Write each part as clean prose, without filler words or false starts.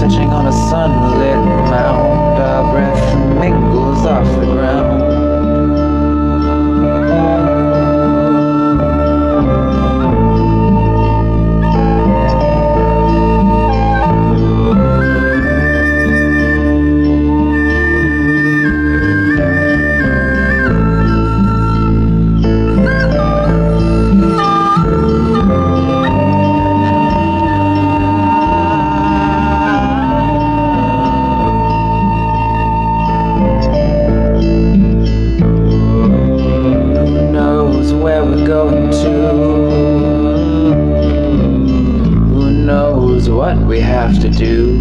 Touching on a sunlit mountain. what we have to do.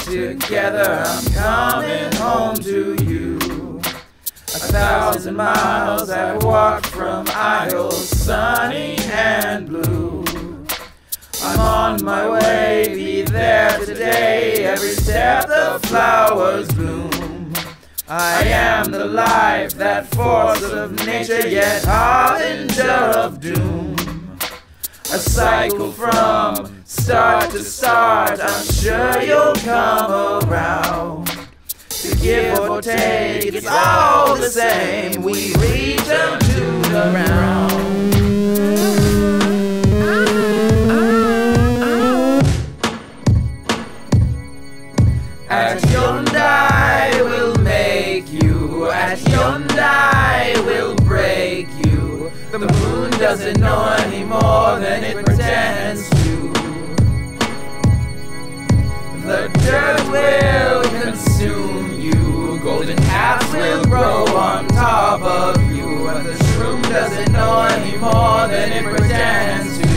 Together, I'm coming home to you. 1,000 miles I walked from Idols, sunny and blue. I'm on my way, be there today. Every step the flowers bloom. I am the life, that force of nature, yet harbinger of doom. A cycle from start to start, I'm sure you'll come around. To give or take, it's all the same. We reach them to the round. At Hyundai we'll make you. At Hyundai we'll break you. The moon doesn't know any more than it pretends to. The dirt will consume you. Golden calves will grow on top of you. And the shroom doesn't know any more than it pretends to.